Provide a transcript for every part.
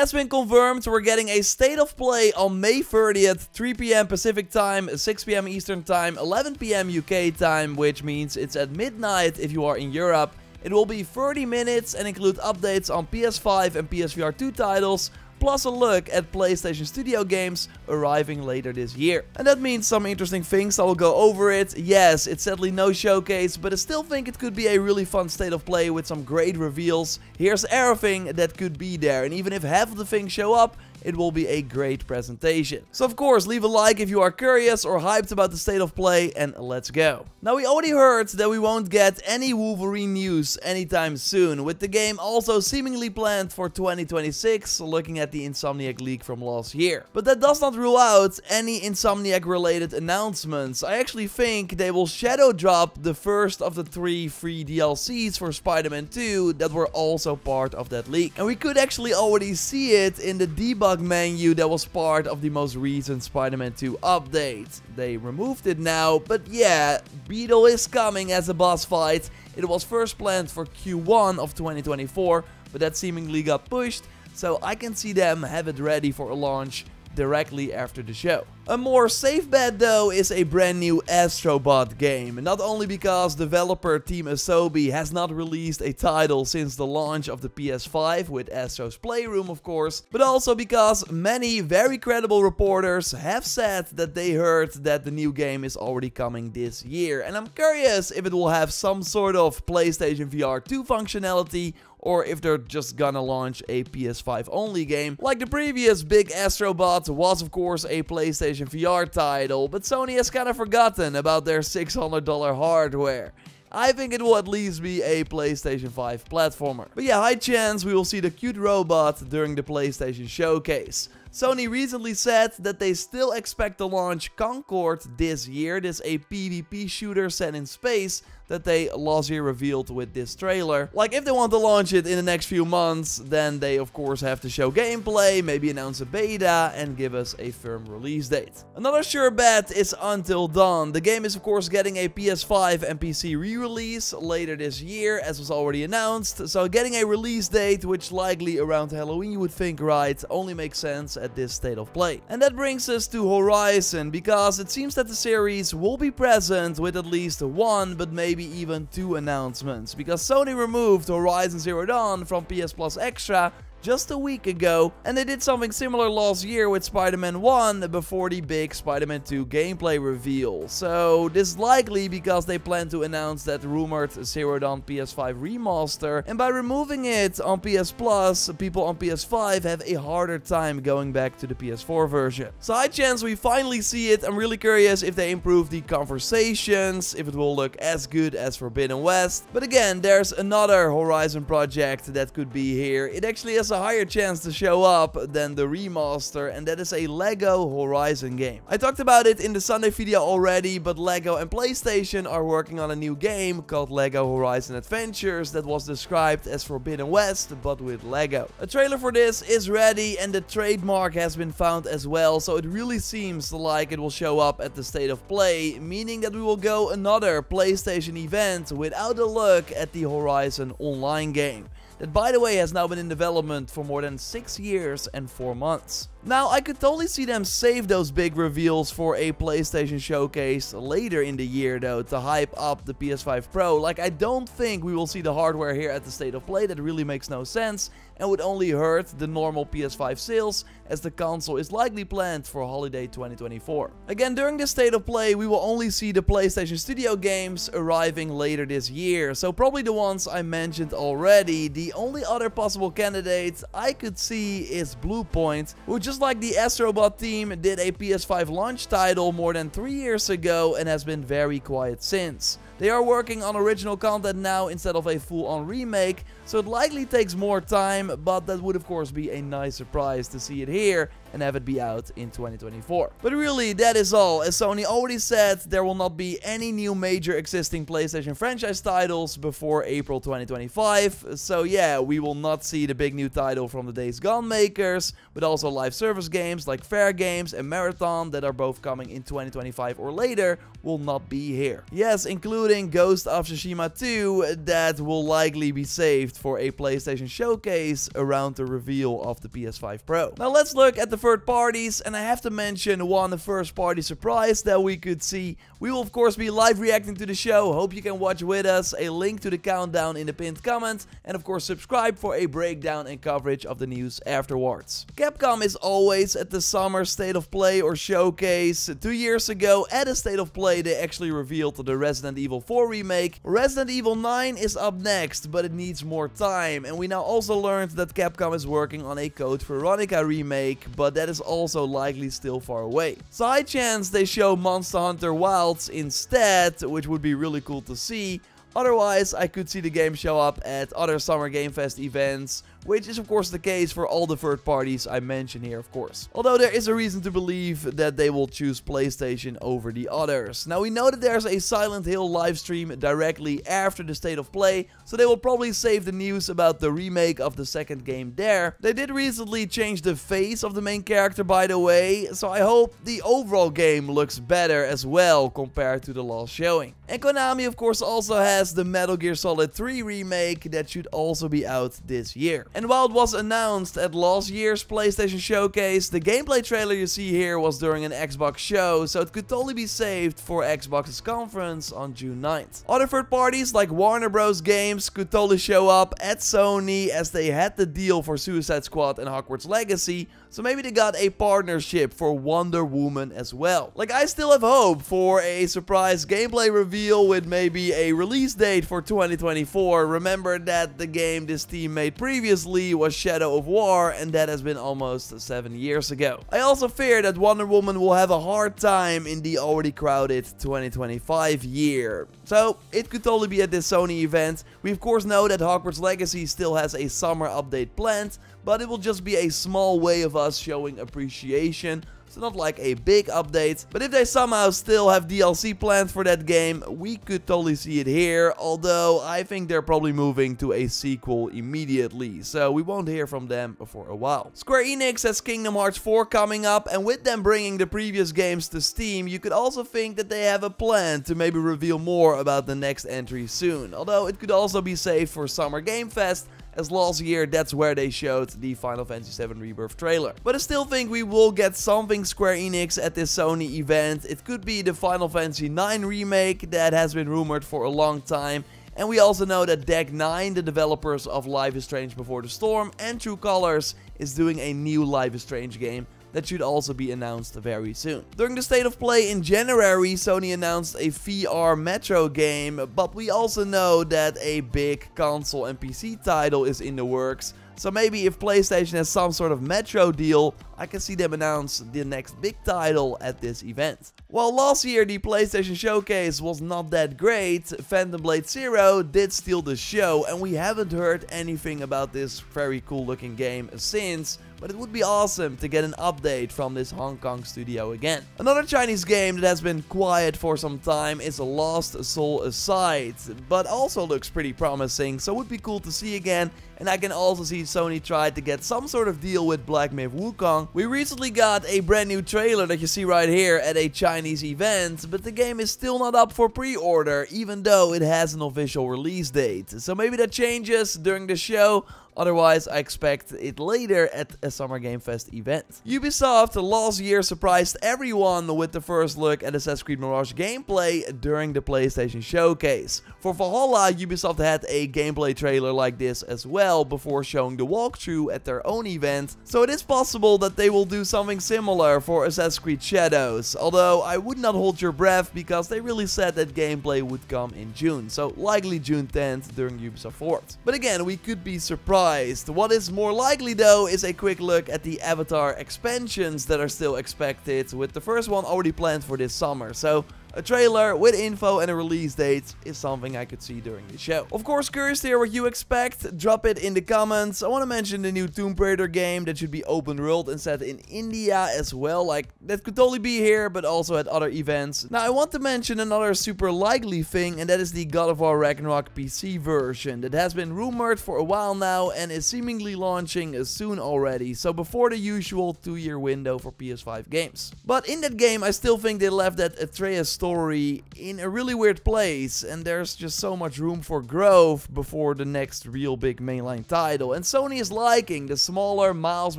has been confirmed. We're getting a State of Play on May 30th, 3 PM Pacific time, 6 PM Eastern time, 11 PM UK time, which means it's at midnight if you are in Europe. It will be 30 minutes and include updates on PS5 and PSVR2 titles, plus a look at PlayStation Studio games arriving later this year. And that means some interesting things, I will go over it. Yes, it's sadly no showcase, but I still think it could be a really fun State of Play with some great reveals. Here's everything that could be there, and even if half of the things show up, it will be a great presentation. So of course, leave a like if you are curious or hyped about the State of Play, and let's go. Now, we already heard that we won't get any Wolverine news anytime soon, with the game also seemingly planned for 2026, looking at the Insomniac leak from last year. But that does not rule out any Insomniac related announcements. I actually think they will shadow drop the first of the 3 free DLCs for Spider-Man 2 that were also part of that leak. And we could actually already see it in the debug menu that was part of the most recent Spider-Man 2 update. They removed it now, but yeah, Beetle is coming as a boss fight. It was first planned for Q1 of 2024, but that seemingly got pushed, so I can see them have it ready for a launch directly after the show. A more safe bet though is a brand new Astro Bot game, not only because developer Team Asobi has not released a title since the launch of the PS5 with Astro's Playroom of course, but also because many very credible reporters have said that they heard that the new game is already coming this year, and I'm curious if it will have some sort of PlayStation VR 2 functionality or if they're just gonna launch a PS5 only game. Like the previous big Astro Bot was of course a PlayStation VR title, but Sony has kinda forgotten about their $600 hardware. I think it will at least be a PlayStation 5 platformer. But yeah, high chance we will see the cute robot during the PlayStation showcase. Sony recently said that they still expect to launch Concord this year. This is a PvP shooter set in space that they last year revealed with this trailer. Like, if they want to launch it in the next few months, then they of course have to show gameplay, maybe announce a beta, and give us a firm release date. Another sure bet is Until Dawn. The game is of course getting a PS5 and PC re-release later this year, as was already announced. So getting a release date, which likely around Halloween you would think, right, only makes sense at this State of Play. And that brings us to Horizon, because it seems that the series will be present with at least one, but maybe even 2 announcements, because Sony removed Horizon Zero Dawn from PS Plus Extra just a week ago, and they did something similar last year with Spider-Man 1 before the big Spider-Man 2 gameplay reveal. So this is likely because they plan to announce that rumored Zero Dawn PS5 remaster, and by removing it on PS Plus, people on PS5 have a harder time going back to the PS4 version. So high chance we finally see it. I'm really curious if they improve the conversations, if it will look as good as Forbidden West. But again, there's another Horizon project that could be here. It actually has a higher chance to show up than the remaster, and that is a LEGO Horizon game. I talked about it in the Sunday video already, but LEGO and PlayStation are working on a new game called LEGO Horizon Adventures that was described as Forbidden West, but with LEGO. A trailer for this is ready, and the trademark has been found as well, so it really seems like it will show up at the State of Play, meaning that we will go another PlayStation event without a look at the Horizon Online game. That, by the way, has now been in development for more than 6 years and 4 months. Now, I could totally see them save those big reveals for a PlayStation showcase later in the year, though, to hype up the PS5 Pro. Like, I don't think we will see the hardware here at the State of Play. That really makes no sense and would only hurt the normal PS5 sales, as the console is likely planned for holiday 2024. Again, during the State of Play, we will only see the PlayStation Studio games arriving later this year, so probably the ones I mentioned already. The only other possible candidate I could see is Bluepoint, who, just like the Astro Bot team, did a PS5 launch title more than 3 years ago and has been very quiet since. They are working on original content now instead of a full-on remake, so it likely takes more time, but that would of course be a nice surprise to see it here and have it be out in 2024. But really, that is all, as Sony already said there will not be any new major existing PlayStation franchise titles before April 2025, so yeah, we will not see the big new title from the Days Gone makers, but also live service games like Fair Games and Marathon that are both coming in 2025 or later will not be here. Yes, including including Ghost of Tsushima 2 that will likely be saved for a PlayStation showcase around the reveal of the PS5 Pro. Now let's look at the third parties, and I have to mention one first party surprise that we could see. We will of course be live reacting to the show, hope you can watch with us, a link to the countdown in the pinned comment, and of course subscribe for a breakdown and coverage of the news afterwards. Capcom is always at the summer State of Play or showcase. 2 years ago at a State of Play they actually revealed the Resident Evil 4 remake. Resident Evil 9 is up next, but it needs more time, and we now also learned that Capcom is working on a Code Veronica remake, but that is also likely still far away. So high chance they show Monster Hunter Wilds instead, which would be really cool to see. Otherwise, I could see the game show up at other Summer Game Fest events, which is of course the case for all the third parties I mention here, of course. Although there is a reason to believe that they will choose PlayStation over the others. Now we know that there's a Silent Hill livestream directly after the State of Play, so they will probably save the news about the remake of the second game there. They did recently change the face of the main character, by the way, so I hope the overall game looks better as well compared to the last showing. And Konami of course also has the Metal Gear Solid 3 remake that should also be out this year. And while it was announced at last year's PlayStation Showcase, the gameplay trailer you see here was during an Xbox show, so it could totally be saved for Xbox's conference on June 9th. Other third parties like Warner Bros. Games could totally show up at Sony, as they had the deal for Suicide Squad and Hogwarts Legacy, so maybe they got a partnership for Wonder Woman as well. Like, I still have hope for a surprise gameplay reveal with maybe a release date for 2024. Remember that the game this team made previously was Shadow of War, and that has been almost 7 years ago. I also fear that Wonder Woman will have a hard time in the already crowded 2025 year, so it could totally be at this Sony event. We of course know that Hogwarts Legacy still has a summer update planned, but it will just be a small way of us showing appreciation. So not like a big update, but if they somehow still have DLC planned for that game, we could totally see it here, although I think they're probably moving to a sequel immediately, so we won't hear from them for a while. Square Enix has Kingdom Hearts 4 coming up, and with them bringing the previous games to Steam, you could also think that they have a plan to maybe reveal more about the next entry soon, although it could also be saved for Summer Game Fest, as last year that's where they showed the Final Fantasy VII Rebirth trailer. But I still think we will get something Square Enix at this Sony event. It could be the Final Fantasy IX remake that has been rumored for a long time. And we also know that Deck 9, the developers of Life is Strange Before the Storm and True Colors, is doing a new Life is Strange game that should also be announced very soon. During the State of Play in January, Sony announced a VR Metro game, but we also know that a big console and PC title is in the works, so maybe if PlayStation has some sort of Metro deal, I can see them announce the next big title at this event. While last year the PlayStation Showcase was not that great, Phantom Blade Zero did steal the show, and we haven't heard anything about this very cool looking game since, but it would be awesome to get an update from this Hong Kong studio again. Another Chinese game that has been quiet for some time is Lost Soul Aside, but also looks pretty promising, so it would be cool to see again, and I can also see Sony tried to get some sort of deal with Black Myth Wukong. We recently got a brand new trailer that you see right here at a Chinese event, but the game is still not up for pre-order, even though it has an official release date. So maybe that changes during the show. Otherwise, I expect it later at a Summer Game Fest event. Ubisoft last year surprised everyone with the first look at Assassin's Creed Mirage gameplay during the PlayStation Showcase. For Valhalla, Ubisoft had a gameplay trailer like this as well before showing the walkthrough at their own event, so it is possible that they will do something similar for Assassin's Creed Shadows, although I would not hold your breath because they really said that gameplay would come in June, so likely June 10th during Ubisoft Forward. But again, we could be surprised. What is more likely though is a quick look at the Avatar expansions that are still expected, with the first one already planned for this summer, so a trailer with info and a release date is something I could see during the show. Of course, curious to hear what you expect. Drop it in the comments. I want to mention the new Tomb Raider game that should be open world and set in India as well. Like, that could totally be here, but also at other events. Now, I want to mention another super likely thing, and that is the God of War Ragnarok PC version that has been rumored for a while now and is seemingly launching soon already, so before the usual 2-year window for PS5 games. But in that game, I still think they left that Atreus story in a really weird place, and there's just so much room for growth before the next real big mainline title. And Sony is liking the smaller Miles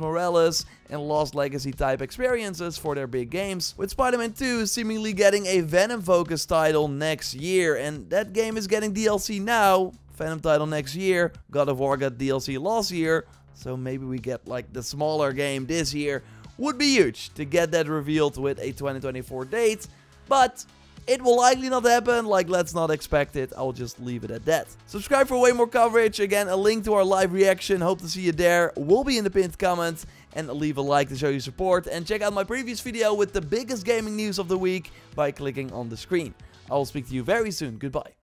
Morales and Lost Legacy type experiences for their big games, with Spider-Man 2 seemingly getting a Venom-focused title next year, and that game is getting DLC now, Venom title next year, God of War got DLC last year, so maybe we get like the smaller game this year. Would be huge to get that revealed with a 2024 date, but it will likely not happen. Like, let's not expect it. I'll just leave it at that. Subscribe for way more coverage. Again, a link to our live reaction. Hope to see you there. We'll be in the pinned comments, and leave a like to show your support. And check out my previous video with the biggest gaming news of the week by clicking on the screen. I will speak to you very soon. Goodbye.